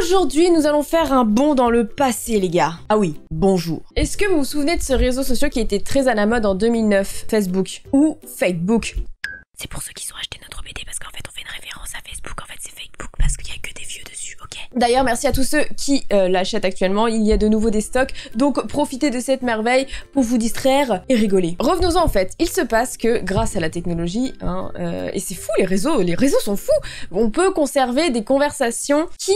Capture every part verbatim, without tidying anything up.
Aujourd'hui, nous allons faire un bond dans le passé, les gars. Ah oui, bonjour. Est-ce que vous vous souvenez de ce réseau social qui était très à la mode en deux mille neuf, Facebook ou Fakebook? C'est pour ceux qui sont achetés notre B D parce qu'en fait, on fait une référence à Facebook. En fait, c'est Fakebook parce qu'il n'y a que des vieux dessus, ok? D'ailleurs, merci à tous ceux qui euh, l'achètent actuellement. Il y a de nouveau des stocks. Donc, profitez de cette merveille pour vous distraire et rigoler. Revenons-en en fait. Il se passe que grâce à la technologie, hein, euh, et c'est fou les réseaux, les réseaux sont fous, on peut conserver des conversations qui...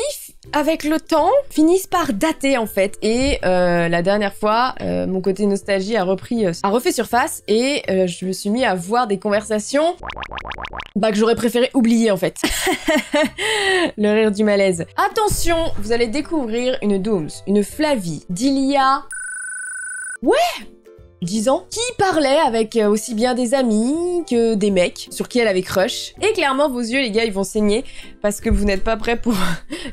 avec le temps, finissent par dater en fait. Et euh, la dernière fois, euh, mon côté nostalgie a repris, euh, a refait surface et euh, je me suis mis à voir des conversations bah, que j'aurais préféré oublier en fait. Le rire du malaise. Attention, vous allez découvrir une Dooms, une Flavie d'il y a... Ouais, dix ans, qui parlait avec aussi bien des amis que des mecs sur qui elle avait crush. Et clairement, vos yeux, les gars, ils vont saigner parce que vous n'êtes pas prêts pour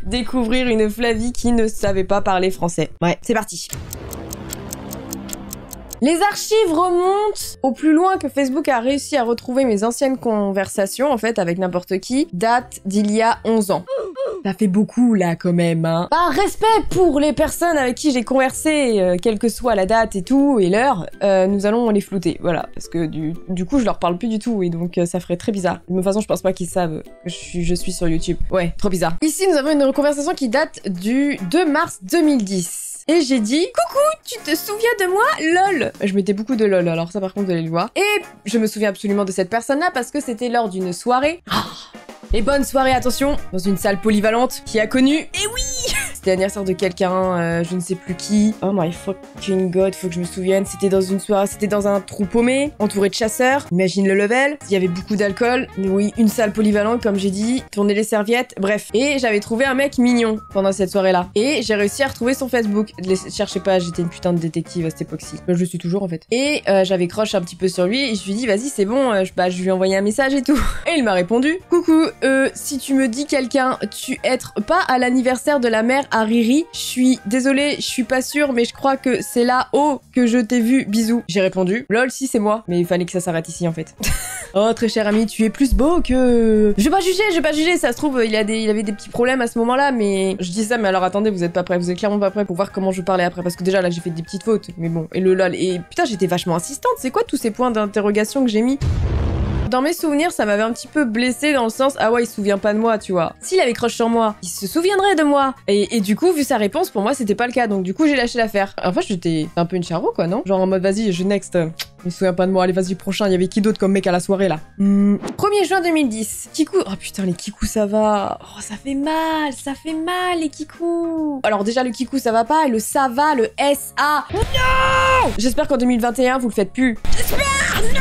découvrir une Flavie qui ne savait pas parler français. Ouais, c'est parti. Les archives remontent au plus loin que Facebook a réussi à retrouver mes anciennes conversations, en fait, avec n'importe qui, date d'il y a onze ans. Ça fait beaucoup, là, quand même, hein. Par respect pour les personnes avec qui j'ai conversé, euh, quelle que soit la date et tout, et l'heure, euh, nous allons les flouter, voilà. Parce que du, du coup, je leur parle plus du tout, et donc euh, ça ferait très bizarre. De toute façon, je pense pas qu'ils savent que je suis, je suis sur YouTube. Ouais, trop bizarre. Ici, nous avons une conversation qui date du deux mars deux mille dix. Et j'ai dit « Coucou, tu te souviens de moi? Lol !» Je mettais beaucoup de lol, alors ça par contre, vous allez le voir. Et je me souviens absolument de cette personne-là parce que c'était lors d'une soirée. Oh, et bonne soirée, attention, dans une salle polyvalente qui a connu... Et oui. C'était l'anniversaire de quelqu'un, euh, je ne sais plus qui. Oh my fucking god, faut que je me souvienne. C'était dans une soirée, c'était dans un trou paumé, entouré de chasseurs. Imagine le level. Il y avait beaucoup d'alcool. Oui, une salle polyvalente, comme j'ai dit. Tourner les serviettes, bref. Et j'avais trouvé un mec mignon pendant cette soirée-là. Et j'ai réussi à retrouver son Facebook. Les... Cherchez pas, j'étais une putain de détective à cette époque-ci. Je le suis toujours en fait. Et euh, j'avais crush un petit peu sur lui et je lui ai dit, vas-y, c'est bon, euh, je... Bah, je lui ai envoyé un message et tout. Et il m'a répondu, coucou, euh, si tu me dis quelqu'un, tu être pas à l'anniversaire de la mère à Riri, je suis désolée, je suis pas sûre, mais je crois que c'est là-haut que je t'ai vu, bisous. J'ai répondu, lol, si c'est moi, mais il fallait que ça s'arrête ici en fait. Oh très cher ami, tu es plus beau que... Je vais pas juger, je vais pas juger, ça se trouve, il, a des, il avait des petits problèmes à ce moment-là, mais... Je dis ça, mais alors attendez, vous êtes pas prêts, vous êtes clairement pas prêts pour voir comment je parlais après, parce que déjà là j'ai fait des petites fautes, mais bon, et le lol, et putain j'étais vachement insistante, c'est quoi tous ces points d'interrogation que j'ai mis? Dans mes souvenirs, ça m'avait un petit peu blessée dans le sens « Ah ouais, il se souvient pas de moi, tu vois. » S'il avait crush sur moi, il se souviendrait de moi. Et, et du coup, vu sa réponse, pour moi, c'était pas le cas. Donc du coup, j'ai lâché l'affaire. Enfin, j'étais un peu une charreau, quoi, non? Genre en mode « Vas-y, je next. » Il se souvient pas de moi, allez vas-y prochain, il y avait qui d'autre comme mec à la soirée là? mmh. premier juin deux mille dix, Kikou... Oh putain les Kikou ça va. Oh ça fait mal, ça fait mal les Kikou. Alors déjà le Kikou ça va pas, et le ça va, le S A. Non. J'espère qu'en deux mille vingt et un vous le faites plus. J'espère. Non.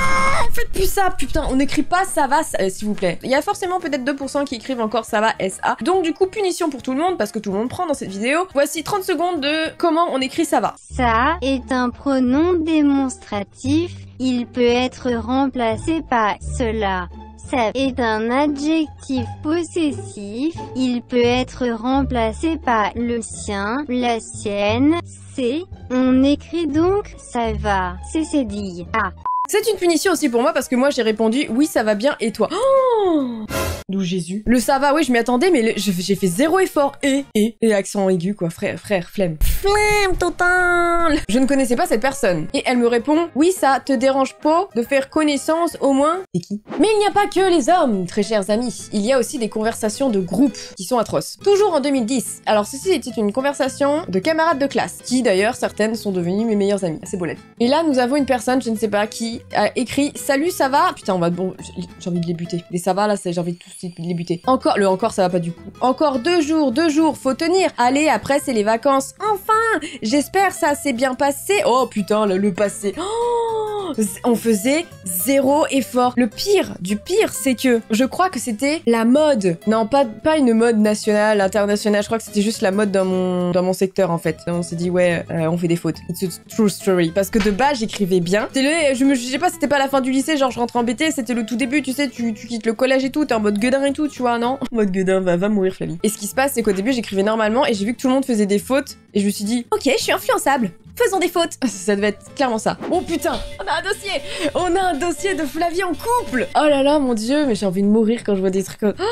Faites plus ça, putain, on n'écrit pas ça va ça... euh, s'il vous plaît. Il y a forcément peut-être deux pour cent qui écrivent encore ça va S A. Donc du coup punition pour tout le monde, parce que tout le monde prend dans cette vidéo. Voici trente secondes de comment on écrit ça va. Ça est un pronom démonstratif. Il peut être remplacé par cela. Ça est un adjectif possessif. Il peut être remplacé par le sien, la sienne, c'est. On écrit donc ça va. C'est cédille. Ah. C'est une punition aussi pour moi parce que moi j'ai répondu oui ça va bien et toi. Oh d'où Jésus. Le ça va, oui je m'y attendais mais le... j'ai fait zéro effort et et et accent aigu quoi, frère frère flemme. Flemme total. Je ne connaissais pas cette personne et elle me répond oui ça te dérange pas de faire connaissance au moins. C'est qui? Mais il n'y a pas que les hommes, très chers amis, il y a aussi des conversations de groupe qui sont atroces. Toujours en deux mille dix. Alors ceci était une conversation de camarades de classe qui d'ailleurs certaines sont devenues mes meilleures amies. C'est beau la vie. Et là nous avons une personne, je ne sais pas qui a écrit salut ça va, putain on va bon j'ai envie de les buter les ça va là, j'ai envie de tout de les buter. Encore le encore ça va pas du coup, encore deux jours deux jours, faut tenir, allez après c'est les vacances enfin, j'espère ça s'est bien passé. Oh putain le, le passé, oh, on faisait zéro effort. Le pire du pire c'est que je crois que c'était la mode, non pas pas une mode nationale internationale, je crois que c'était juste la mode dans mon dans mon secteur en fait. On s'est dit ouais euh, on fait des fautes, it's a true story, parce que de base j'écrivais bien, c'est le je me Je sais pas, c'était pas la fin du lycée, genre je rentre embêtée, c'était le tout début, tu sais, tu, tu quittes le collège et tout, t'es en mode gueudin et tout, tu vois, non? En mode gueudin, va, va mourir Flavie. Et ce qui se passe, c'est qu'au début, j'écrivais normalement et j'ai vu que tout le monde faisait des fautes. Et je me suis dit, ok, je suis influençable. Faisons des fautes. Ça devait être clairement ça. Oh putain, on a un dossier. On a un dossier de Flavie en couple. Oh là là, mon Dieu, mais j'ai envie de mourir quand je vois des trucs comme... Oh.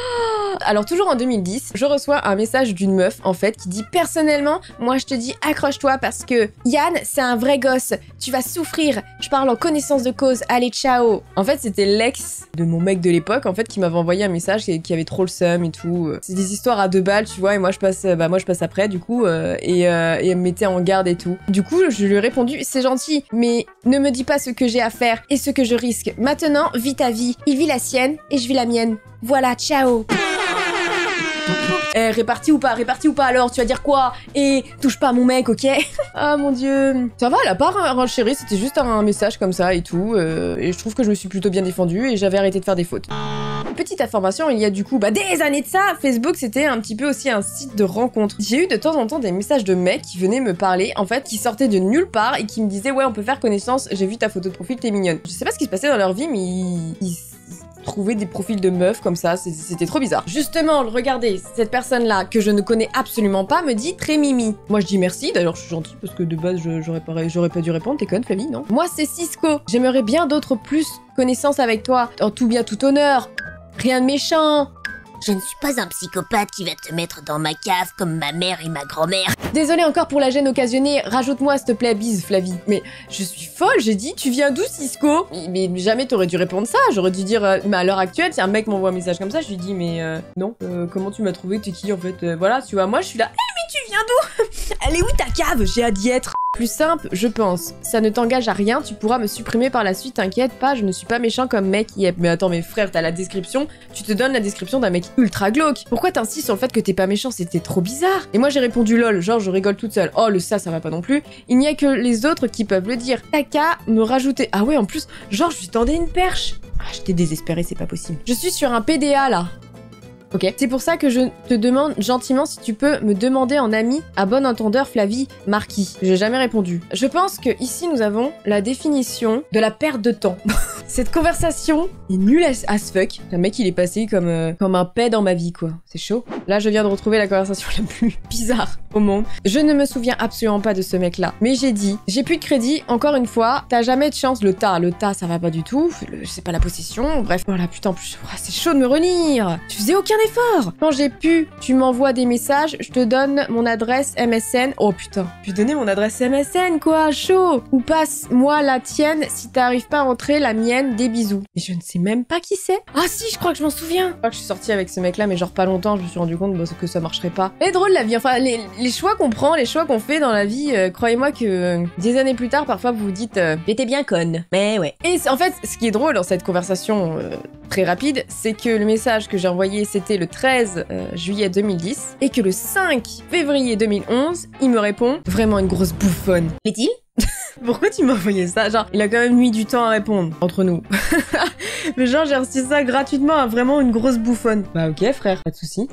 Alors toujours en deux mille dix, je reçois un message d'une meuf, en fait, qui dit personnellement, moi je te dis accroche-toi parce que Yann, c'est un vrai gosse. Tu vas souffrir. Je parle en connaissance de cause. Allez, ciao. En fait, c'était l'ex de mon mec de l'époque, en fait, qui m'avait envoyé un message qui avait trop le seum et tout. C'est des histoires à deux balles, tu vois, et moi je passe, bah, moi, je passe après, du coup, euh, et, euh, et elle me mettait en garde et tout. Du coup, je lui ai répondu, c'est gentil, mais ne me dis pas ce que j'ai à faire et ce que je risque. Maintenant, vis ta vie. Il vit la sienne et je vis la mienne. Voilà, ciao. Eh, réparti ou pas, réparti ou pas alors, tu vas dire quoi? Et touche pas à mon mec, ok? Ah mon Dieu. Ça va, elle a pas renchéri, c'était juste un message comme ça et tout. Euh, et je trouve que je me suis plutôt bien défendue et j'avais arrêté de faire des fautes. Petite information, il y a du coup bah, des années de ça, Facebook c'était un petit peu aussi un site de rencontre. J'ai eu de temps en temps des messages de mecs qui venaient me parler, en fait, qui sortaient de nulle part et qui me disaient ouais on peut faire connaissance, j'ai vu ta photo de profil, t'es mignonne. Je sais pas ce qui se passait dans leur vie mais ils... ils... trouver des profils de meufs comme ça, c'était trop bizarre. Justement, regardez, cette personne-là, que je ne connais absolument pas, me dit très mimi. Moi, je dis merci, d'ailleurs, je suis gentille, parce que de base, j'aurais pas, pas dû répondre, t'es conne, Flavie, non? Moi, c'est Cisco. J'aimerais bien d'autres plus connaissances avec toi. En tout bien, tout honneur. Rien de méchant. Je ne suis pas un psychopathe qui va te mettre dans ma cave comme ma mère et ma grand-mère. Désolée encore pour la gêne occasionnée, rajoute-moi s'il te plaît, bise Flavie. Mais je suis folle, j'ai dit, tu viens d'où Cisco? Mais, mais jamais t'aurais dû répondre ça, j'aurais dû dire, euh, mais à l'heure actuelle, si un mec m'envoie un message comme ça, je lui dis, mais euh, non, euh, comment tu m'as trouvé, t'es qui en fait, euh, voilà, tu vois, moi je suis là, eh, mais tu viens d'où? Elle est où ta cave? J'ai hâte d'y être. Plus simple, je pense. Ça ne t'engage à rien, tu pourras me supprimer par la suite, t'inquiète pas, je ne suis pas méchant comme mec. Yep. Mais attends, mais frère, t'as la description, tu te donnes la description d'un mec ultra glauque. Pourquoi t'insistes sur le fait que t'es pas méchant? C'était trop bizarre. Et moi j'ai répondu lol, genre je rigole toute seule. Oh le ça, ça va pas non plus. Il n'y a que les autres qui peuvent le dire. T'as qu'à me rajouter. Ah ouais, en plus, genre je lui tendais une perche. Ah, j'étais désespérée, c'est pas possible. Je suis sur un P D A là. Okay. C'est pour ça que je te demande gentiment si tu peux me demander en ami, à bon entendeur Flavie Marquis. J'ai jamais répondu. Je pense que ici nous avons la définition de la perte de temps. Cette conversation est nulle as fuck. Le mec il est passé comme, euh, comme un paix dans ma vie quoi. C'est chaud. Là je viens de retrouver la conversation la plus bizarre au monde. Je ne me souviens absolument pas de ce mec là. Mais j'ai dit, j'ai plus de crédit, encore une fois, t'as jamais de chance. Le tas, le tas ça va pas du tout. C'est pas la possession, bref. Voilà putain, plus c'est chaud de me relire. Tu faisais aucun effort. Quand j'ai pu, tu m'envoies des messages, je te donne mon adresse M S N. Oh putain, je vais donner mon adresse M S N quoi, chaud. Ou passe-moi la tienne si t'arrives pas à entrer la mienne, des bisous. Mais je ne sais même pas qui c'est. Ah si, je crois que je m'en souviens. Je crois que je suis sortie avec ce mec là, mais genre pas longtemps, je me suis rendu compte que ça marcherait pas. Mais drôle la vie, enfin les, les choix qu'on prend, les choix qu'on fait dans la vie, euh, croyez-moi que euh, des années plus tard, parfois vous vous dites euh, j'étais bien conne. Mais ouais. Et en fait, ce qui est drôle dans cette conversation euh, très rapide, c'est que le message que j'ai envoyé c'était le treize juillet deux mille dix et que le cinq février deux mille onze, il me répond vraiment une grosse bouffonne. Est-il? Pourquoi tu m'as envoyé ça? Genre, il a quand même mis du temps à répondre, entre nous. Mais genre, j'ai reçu ça gratuitement, hein, vraiment une grosse bouffonne. Bah ok frère, pas de soucis.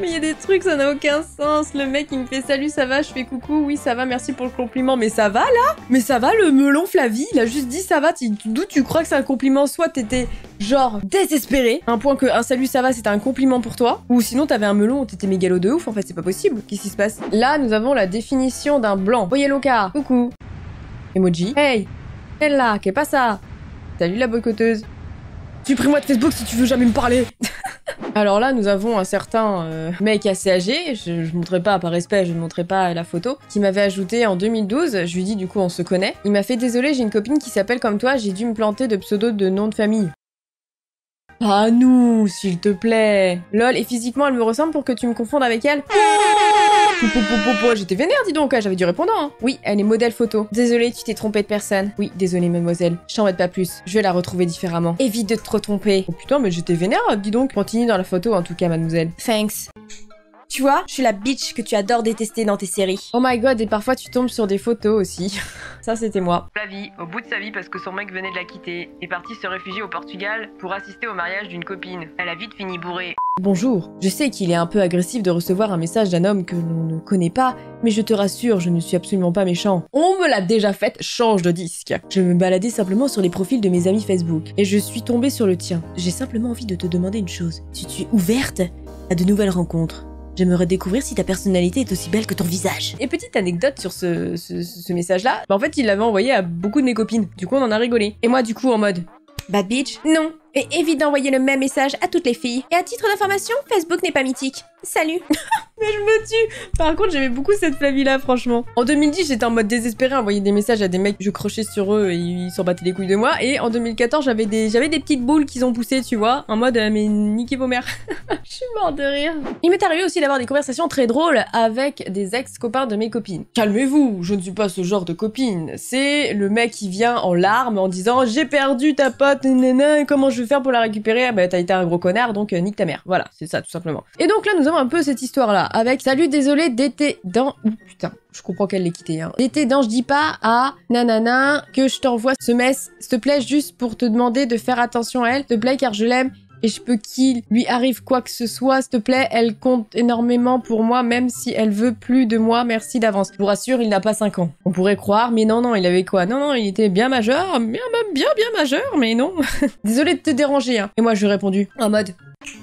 Mais il y a des trucs, ça n'a aucun sens. Le mec, il me fait salut, ça va, je fais coucou, oui, ça va, merci pour le compliment. Mais ça va là? Mais ça va le melon Flavie? Il a juste dit ça va, d'où tu crois que c'est un compliment? Soit t'étais genre désespéré, un point que un salut, ça va, c'était un compliment pour toi. Ou sinon, t'avais un melon, t'étais mégalo de ouf, en fait, c'est pas possible. Qu'est-ce qui se passe? Là, nous avons la définition d'un blanc. Voyez Loka, coucou. Emoji. Hey, elle là, qu'est pas ça? Salut la boycotteuse. Supprime-moi de Facebook si tu veux jamais me parler. Alors là, nous avons un certain euh, mec assez âgé, je, je montrerai pas, par respect, je ne montrerai pas la photo, qui m'avait ajouté en deux mille douze, je lui dis du coup on se connaît. Il m'a fait désolé, j'ai une copine qui s'appelle comme toi, j'ai dû me planter de pseudo de nom de famille. Pas à nous, s'il te plaît. Lol, et physiquement elle me ressemble pour que tu me confondes avec elle. J'étais vénère, dis donc, j'avais du répondant. Hein. Oui, elle est modèle photo. Désolée, tu t'es trompée de personne. Oui, désolée, mademoiselle. Je t'embête pas plus. Je vais la retrouver différemment. Évite de te tromper. Oh putain, mais j'étais vénère, dis donc. Continue dans la photo, en tout cas, mademoiselle. Thanks. Tu vois, je suis la bitch que tu adores détester dans tes séries. Oh my god, et parfois tu tombes sur des photos aussi. Ça, c'était moi. Flavie, au bout de sa vie parce que son mec venait de la quitter, est partie se réfugier au Portugal pour assister au mariage d'une copine. Elle a vite fini bourrée. Bonjour, je sais qu'il est un peu agressif de recevoir un message d'un homme que l'on ne connaît pas, mais je te rassure, je ne suis absolument pas méchant. On me l'a déjà faite, change de disque. Je me baladais simplement sur les profils de mes amis Facebook, et je suis tombée sur le tien. J'ai simplement envie de te demander une chose. Si tu es ouverte à de nouvelles rencontres, J'aimerais découvrir si ta personnalité est aussi belle que ton visage. Et petite anecdote sur ce, ce, ce message-là, bah en fait, il l'avait envoyé à beaucoup de mes copines. Du coup, on en a rigolé. Et moi, du coup, en mode... Bad bitch? Non. Et évite d'envoyer le même message à toutes les filles. Et à titre d'information, Facebook n'est pas mythique. Salut. Mais je me tue. Par contre, j'aimais beaucoup cette Flavie-là, franchement. En deux mille dix, j'étais en mode désespéré, envoyer des messages à des mecs, je crochais sur eux et ils s'en battaient les couilles de moi. Et en deux mille quatorze, j'avais des, j'avais des petites boules qu'ils ont poussées, tu vois, en mode, mais niquez vos mères. Je suis morte de rire. Il m'est arrivé aussi d'avoir des conversations très drôles avec des ex-copains de mes copines. Calmez-vous, je ne suis pas ce genre de copine. C'est le mec qui vient en larmes en disant, j'ai perdu ta pote, nanana, comment je vais faire pour la récupérer? Bah t'as été un gros connard, donc euh, nique ta mère. Voilà, c'est ça tout simplement. Et donc là, nous avons un peu cette histoire-là, avec salut, désolé, d'été dans... Oh, putain, je comprends qu'elle l'ait quitté, hein. D'été dans, je dis pas à nanana, que je t'envoie ce mess, s'il te plaît, juste pour te demander de faire attention à elle, s'il te plaît, car je l'aime, et je peux qu'il lui arrive quoi que ce soit, s'il te plaît, elle compte énormément pour moi, même si elle veut plus de moi, merci d'avance. Je vous rassure, il n'a pas cinq ans. On pourrait croire, mais non, non, il avait quoi? Non, non, il était bien majeur, bien, même bien, bien majeur, mais non. Désolée de te déranger, hein. Et moi, je lui ai répondu, en mode...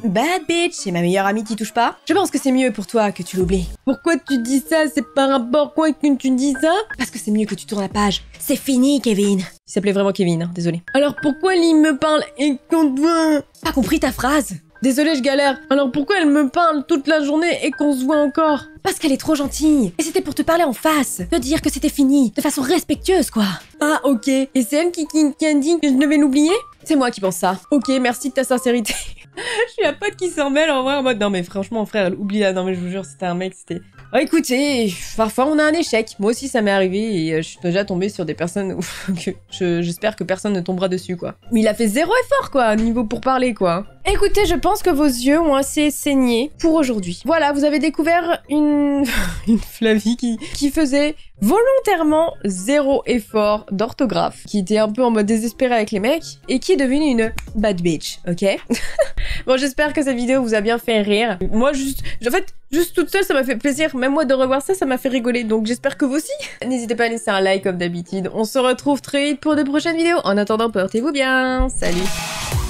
Bad bitch, c'est ma meilleure amie qui touche pas. Je pense que c'est mieux pour toi que tu l'oublies. Pourquoi tu dis ça? C'est par rapport quoi que tu dis ça? Parce que c'est mieux que tu tournes la page. C'est fini, Kevin. Il s'appelait vraiment Kevin, hein, désolé. Alors pourquoi il me parle et qu'on se voit? Pas compris ta phrase. Désolé, je galère. Alors pourquoi elle me parle toute la journée et qu'on se voit encore? Parce qu'elle est trop gentille. Et c'était pour te parler en face, te dire que c'était fini, de façon respectueuse, quoi. Ah, ok. Et c'est elle qui, qui, qui indique que je devais l'oublier? C'est moi qui pense ça. Ok, merci de ta sincérité. Je suis la pote qui s'en mêle en vrai en mode non mais franchement frère oublie là, non mais je vous jure c'était un mec c'était... Oh, écoutez, parfois on a un échec, moi aussi ça m'est arrivé et je suis déjà tombée sur des personnes où j'espère que personne ne tombera dessus quoi. Mais il a fait zéro effort quoi, niveau pour parler quoi. Écoutez, je pense que vos yeux ont assez saigné pour aujourd'hui. Voilà, vous avez découvert une... une Flavie qui... qui faisait volontairement zéro effort d'orthographe, qui était un peu en mode désespéré avec les mecs et qui est devenue une bad bitch, ok? Bon, j'espère que cette vidéo vous a bien fait rire. Moi, juste... En fait, juste toute seule, ça m'a fait plaisir. Même moi, de revoir ça, ça m'a fait rigoler. Donc, j'espère que vous aussi. N'hésitez pas à laisser un like, comme d'habitude. On se retrouve très vite pour de prochaines vidéos. En attendant, portez-vous bien. Salut!